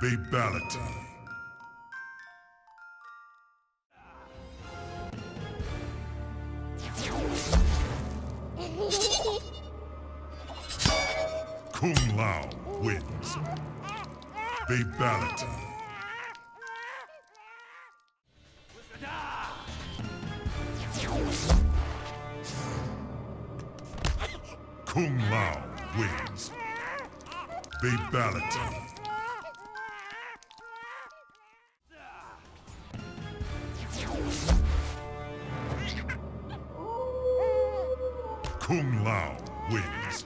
Babality. Kung Lao wins. Babality. Kung Lao wins. Babality. Kung Lao wins.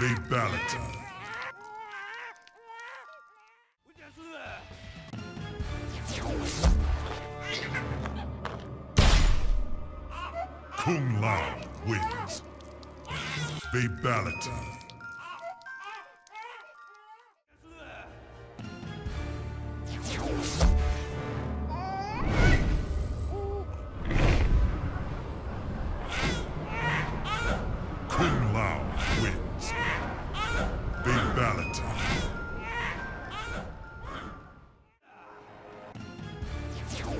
Babality. Kung Lao wins. Babality. Babality.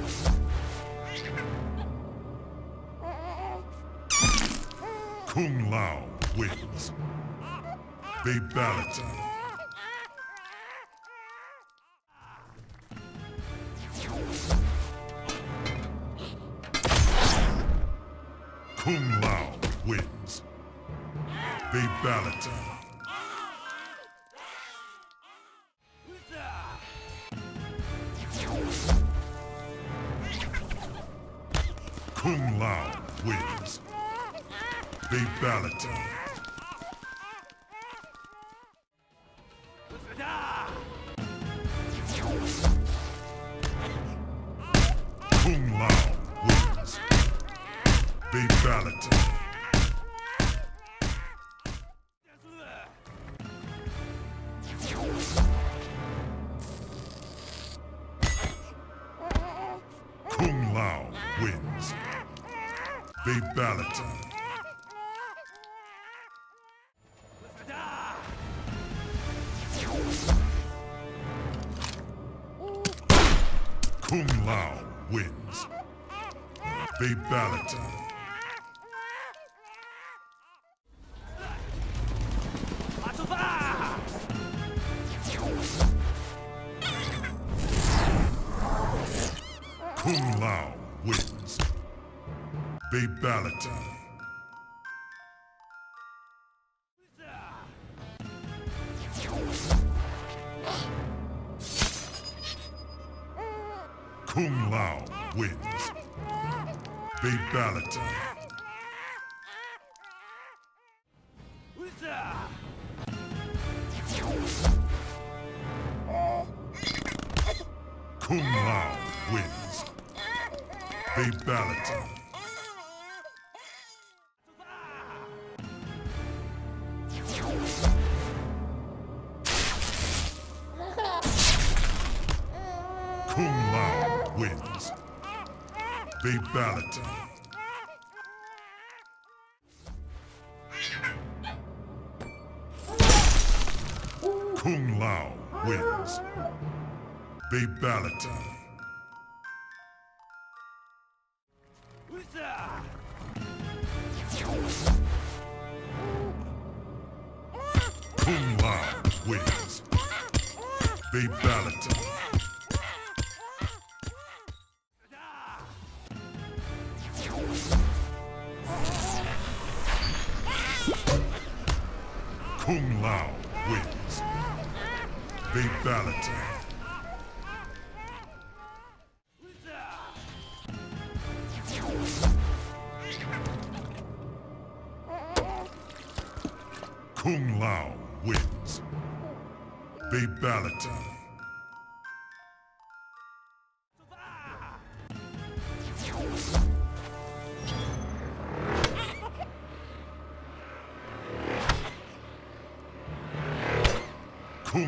Kung Lao wins. Babality. Kung Lao wins. Babality. Kung Lao wins. Babality. Kung Lao wins. Babality. Kung Lao wins. Babality. Kung Lao wins. Babality. Kung Lao wins. Babality. Kung Lao wins. Babality. Kung Lao wins. Babality. Kung Lao wins. Babality. Kung Lao wins. Babality. Kung Lao wins. Babality. Kung Lao wins. Babality. Kung Lao wins. Babality.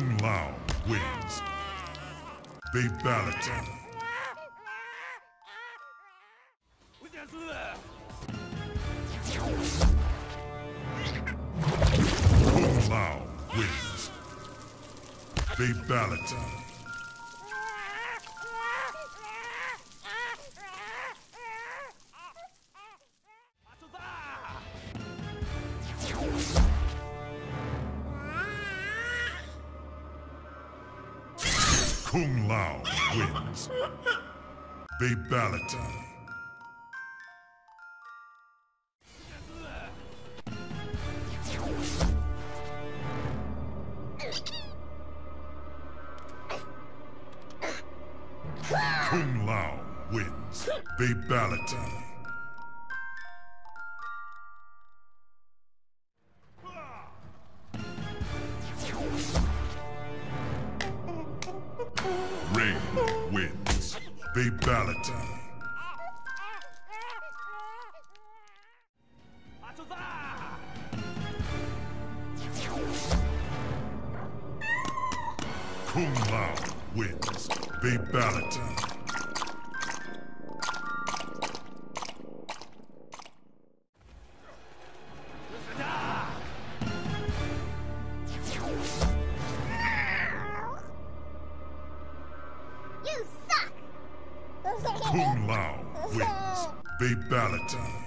Kung Lao wins. Babality. Kung Lao wins. Babality. Kung Lao wins. Babality. Kung Lao wins. Babality. Rain wins. Babality. Kung Lao wins. Babality. Kung Lao wins. Babality.